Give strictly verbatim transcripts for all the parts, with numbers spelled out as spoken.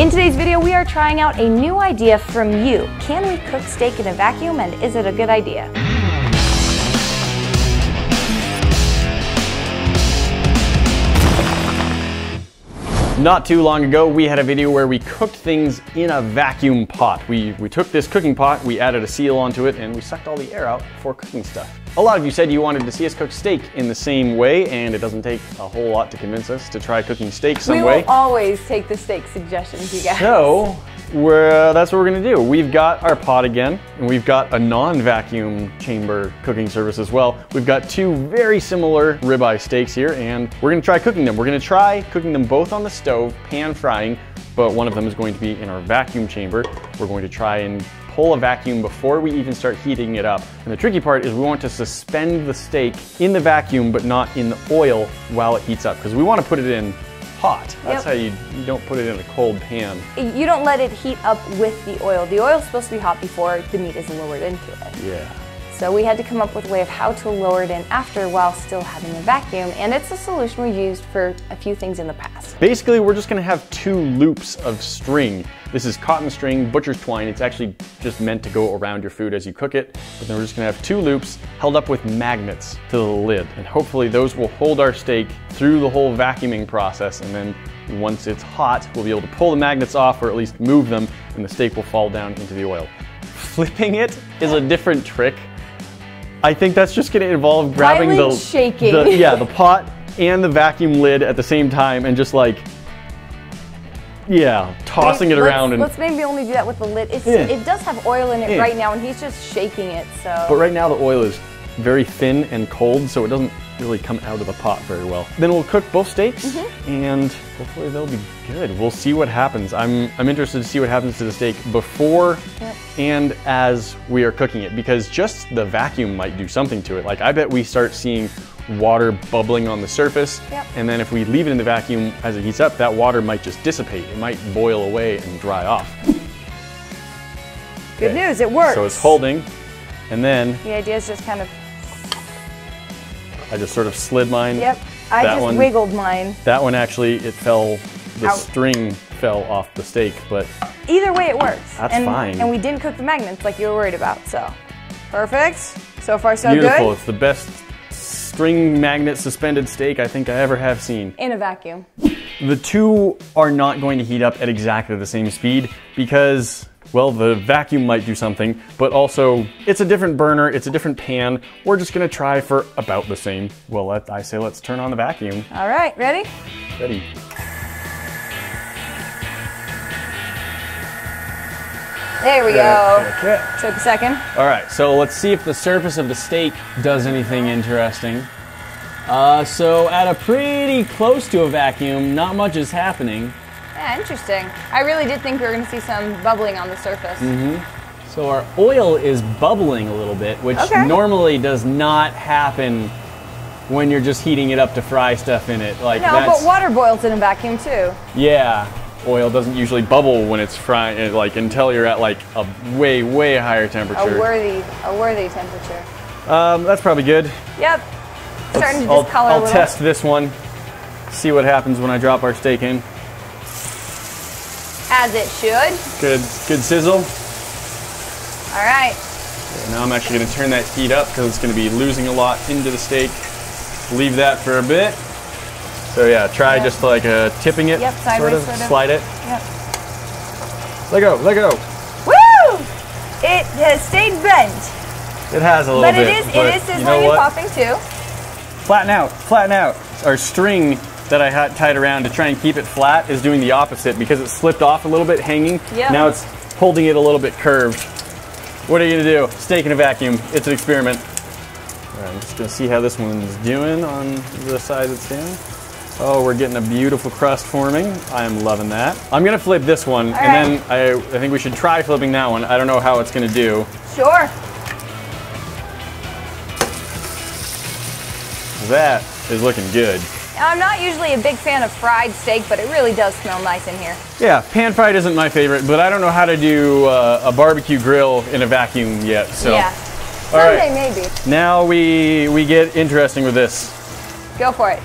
In today's video, we are trying out a new idea from you. Can we cook steak in a vacuum, and is it a good idea? Not too long ago, we had a video where we cooked things in a vacuum pot. We, we took this cooking pot, we added a seal onto it, and we sucked all the air out for cooking stuff. A lot of you said you wanted to see us cook steak in the same way, and it doesn't take a whole lot to convince us to try cooking steak some we way. We will always take the steak suggestions, you guys. So, we're, that's what we're gonna do. We've got our pot again, and we've got a non-vacuum chamber cooking service as well. We've got two very similar ribeye steaks here, and we're gonna try cooking them. We're gonna try cooking them both on the stove, pan frying, but one of them is going to be in our vacuum chamber. We're going to try and pull a vacuum before we even start heating it up. And the tricky part is we want to suspend the steak in the vacuum but not in the oil while it heats up, because we want to put it in hot. That's yep. how you, you don't put it in a cold pan. You don't let it heat up with the oil. The oil's supposed to be hot before the meat is lowered into it. Yeah. So we had to come up with a way of how to lower it in after while still having a vacuum, and it's a solution we used for a few things in the past. Basically, we're just gonna have two loops of string. This is cotton string, butcher's twine. It's actually just meant to go around your food as you cook it, but then we're just gonna have two loops held up with magnets to the lid, and hopefully those will hold our steak through the whole vacuuming process, and then once it's hot, we'll be able to pull the magnets off, or at least move them, and the steak will fall down into the oil. Flipping it is a different trick. I think that's just going to involve grabbing the, shaking. the yeah the pot and the vacuum lid at the same time and just like yeah tossing maybe, it around. Let's, and let's maybe only do that with the lid. It's, yeah. It does have oil in it yeah. right now, and he's just shaking it. So. But right now the oil is very thin and cold, so it doesn't really come out of the pot very well. Then we'll cook both steaks, mm-hmm. and hopefully they'll be good. We'll see what happens. I'm, I'm interested to see what happens to the steak before yep. and as we are cooking it, because just the vacuum might do something to it. Like, I bet we start seeing water bubbling on the surface, yep. and then if we leave it in the vacuum as it heats up, that water might just dissipate. It might boil away and dry off. Good okay. news, it works. So it's holding, and then... The idea is just kind of... I just sort of slid mine. Yep, I that just one, wiggled mine. That one actually, it fell, the Out. string fell off the steak, but. Either way it works. That's and, fine. And we didn't cook the magnets like you were worried about, so. Perfect, so far so Beautiful. good. Beautiful, it's the best string magnet suspended steak I think I ever have seen. In a vacuum. The two are not going to heat up at exactly the same speed because, well, the vacuum might do something, but also it's a different burner, it's a different pan. We're just gonna try for about the same. Well, let, I say let's turn on the vacuum. All right, ready? Ready. There we go. Okay. Took a second. All right, so let's see if the surface of the steak does anything interesting. Uh, so at a pretty close to a vacuum, not much is happening. Yeah, interesting. I really did think we were going to see some bubbling on the surface. Mm-hmm. So our oil is bubbling a little bit, which okay. normally does not happen when you're just heating it up to fry stuff in it. Like no, that's... but water boils in a vacuum too. Yeah, oil doesn't usually bubble when it's frying, like until you're at like a way, way higher temperature. A worthy, a worthy temperature. Um, that's probably good. Yep. Let's, starting to just I'll, color I'll a little. Test this one. See what happens when I drop our steak in. As it should. Good, good sizzle. All right. Okay, now I'm actually going to turn that heat up because it's going to be losing a lot into the steak. Leave that for a bit. So yeah, try yep. just like uh, tipping it, yep, sideways, sort of, sort of. slide it. Yep. Let go, let go. Woo! It has stayed bent. It has a little but bit. It is, but it is sizzling you know and popping too. Flatten out, flatten out. Our string that I had tied around to try and keep it flat is doing the opposite because it slipped off a little bit hanging. Yep. Now it's holding it a little bit curved. What are you gonna do? Steak in a vacuum. It's an experiment. All right, I'm just gonna see how this one's doing on the side it's doing. Oh, we're getting a beautiful crust forming. I am loving that. I'm gonna flip this one All and right. then I, I think we should try flipping that one. I don't know how it's gonna do. Sure. That is looking good. Now, I'm not usually a big fan of fried steak, but it really does smell nice in here. Yeah, pan fried isn't my favorite, but I don't know how to do uh, a barbecue grill in a vacuum yet, so. Yeah, someday right. maybe. Now we, we get interesting with this. Go for it.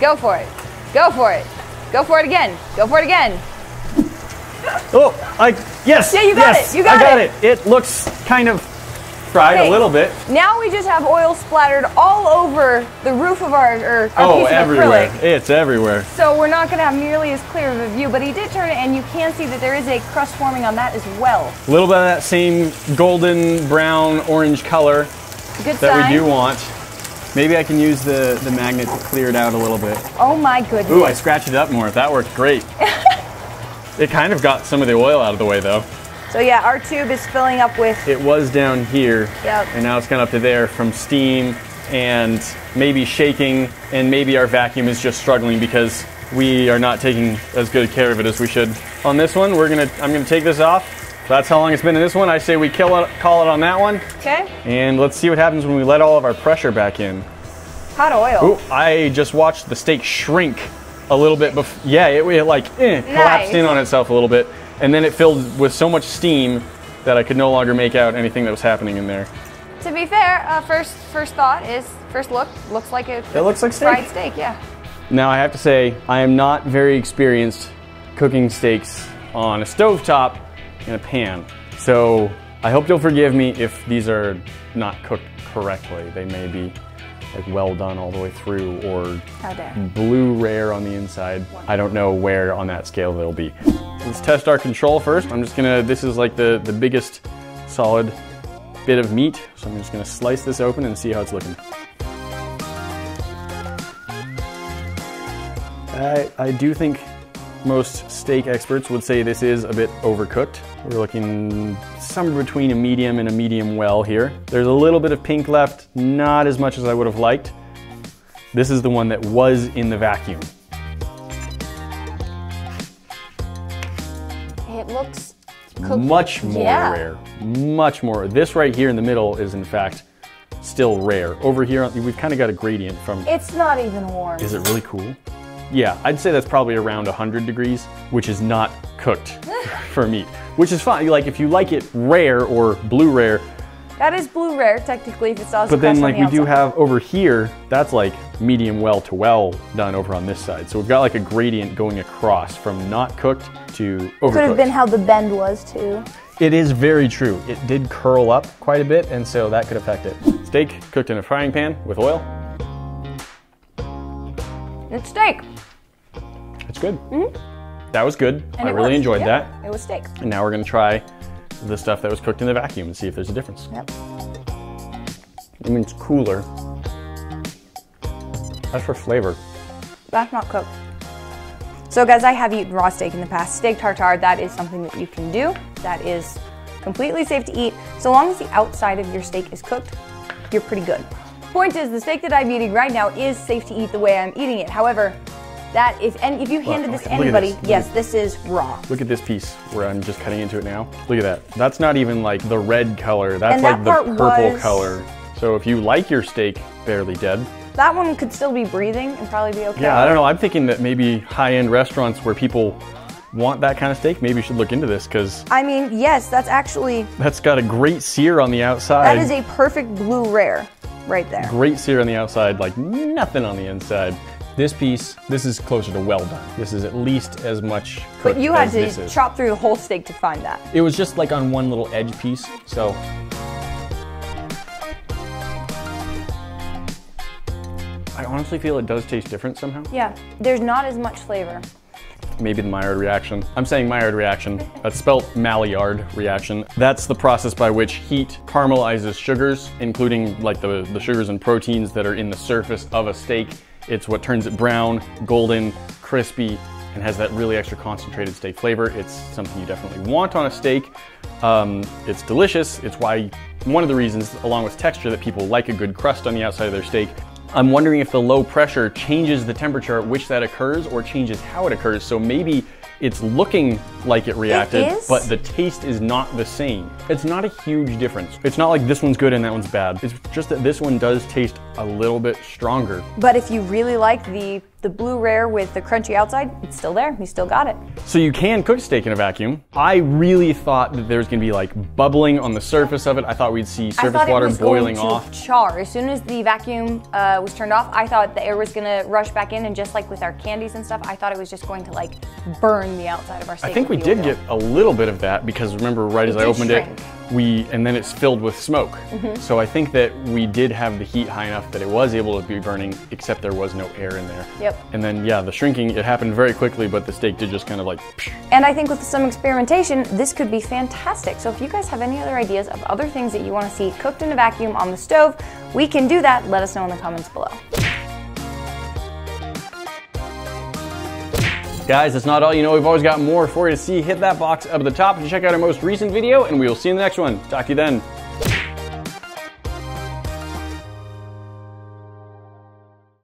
Go for it. Go for it. Go for it again. Go for it again. Oh, I, yes. Yeah, you got yes, it. You got I it. got it. It looks kind of fried okay. a little bit. Now we just have oil splattered all over the roof of our, or our oh, piece of everywhere. acrylic. It's everywhere. So we're not going to have nearly as clear of a view, but he did turn it, and you can see that there is a crust forming on that as well. A little bit of that same golden, brown, orange color Good that sign. we do want. Maybe I can use the, the magnet to clear it out a little bit. Oh my goodness. Ooh, I scratched it up more. That worked great. It kind of got some of the oil out of the way though. So yeah, our tube is filling up with... It was down here. Yep. And now it's gone up to there from steam and maybe shaking, and maybe our vacuum is just struggling because we are not taking as good care of it as we should. On this one, we're gonna, I'm gonna take this off. That's how long it's been in this one. I say we kill it, call it on that one. Okay. And let's see what happens when we let all of our pressure back in. Hot oil. Ooh, I just watched the steak shrink a little bit before. Yeah, it, it like eh, collapsed nice. in on itself a little bit. And then it filled with so much steam that I could no longer make out anything that was happening in there. To be fair, uh, first first thought is, first look, looks like a it looks like steak. fried steak, yeah. Now I have to say, I am not very experienced cooking steaks on a stovetop in a pan. So I hope you'll forgive me if these are not cooked correctly. They may be like well done all the way through or blue rare on the inside. I don't know where on that scale they'll be. Let's test our control first. I'm just gonna, this is like the, the biggest solid bit of meat. So I'm just gonna slice this open and see how it's looking. I, I do think most steak experts would say this is a bit overcooked. We're looking somewhere between a medium and a medium well here. There's a little bit of pink left, not as much as I would have liked. This is the one that was in the vacuum. It looks cooked. Much more yeah. rare, much more. This right here in the middle is in fact still rare. Over here, we've kind of got a gradient from... It's not even warm. Is it really cool? Yeah, I'd say that's probably around one hundred degrees, which is not cooked for meat, which is fine. Like if you like it rare or blue rare. That is blue rare technically if it's also But then like the we outside. do have over here, that's like medium well to well done over on this side. So we've got like a gradient going across from not cooked to overcooked. Could have been how the bend was too. It is very true. It did curl up quite a bit, and so that could affect it. Steak cooked in a frying pan with oil. It's steak. It's good. Mm-hmm. That was good. And I really was. enjoyed yeah, that. It was steak. And now we're gonna try the stuff that was cooked in the vacuum and see if there's a difference. Yep. I mean, it's cooler. That's for flavor. That's not cooked. So guys, I have eaten raw steak in the past. Steak tartare, that is something that you can do. That is completely safe to eat. So long as the outside of your steak is cooked, you're pretty good. Point is, the steak that I'm eating right now is safe to eat the way I'm eating it. However, that if and if you handed this to anybody, yes, this is raw. Look at this piece where I'm just cutting into it now. Look at that. That's not even like the red color. That's like the purple color. So if you like your steak barely dead, that one could still be breathing and probably be okay. Yeah, I don't know. I'm thinking that maybe high-end restaurants where people want that kind of steak, maybe you should look into this, because I mean, yes, that's actually that's got a great sear on the outside. That is a perfect blue rare. Right there. Great sear on the outside, like nothing on the inside. This piece, this is closer to well done. This is at least as much cooked. But you had to chop through the whole steak to find that. It was just like on one little edge piece, so. I honestly feel it does taste different somehow. Yeah, there's not as much flavor. Maybe the Maillard reaction. I'm saying Maillard reaction. That's spelled Maillard reaction. That's the process by which heat caramelizes sugars, including like the, the sugars and proteins that are in the surface of a steak. It's what turns it brown, golden, crispy, and has that really extra concentrated steak flavor. It's something you definitely want on a steak. Um, it's delicious. It's why one of the reasons, along with texture, that people like a good crust on the outside of their steak. I'm wondering if the low pressure changes the temperature at which that occurs or changes how it occurs. So maybe it's looking like it reacted, it but the taste is not the same. It's not a huge difference. It's not like this one's good and that one's bad. It's just that this one does taste a little bit stronger. But if you really like the The blue rare with the crunchy outside, it's still there, you still got it. So you can cook steak in a vacuum. I really thought that there was gonna be like bubbling on the surface of it. I thought we'd see surface water boiling off. I thought it was going to char. As soon as the vacuum uh, was turned off, I thought the air was gonna rush back in, and just like with our candies and stuff, I thought it was just going to like burn the outside of our steak. I think we did get a little bit of that because remember right as I opened it, we, and then it's filled with smoke. Mm-hmm. So I think that we did have the heat high enough that it was able to be burning, except there was no air in there. Yep. And then yeah, the shrinking, it happened very quickly, but the steak did just kind of like psh. And I think with some experimentation, this could be fantastic. So if you guys have any other ideas of other things that you want to see cooked in a vacuum on the stove, we can do that. Let us know in the comments below. Guys, that's not all you know. We've always got more for you to see. Hit that box up at the top to check out our most recent video, and we will see you in the next one. Talk to you then.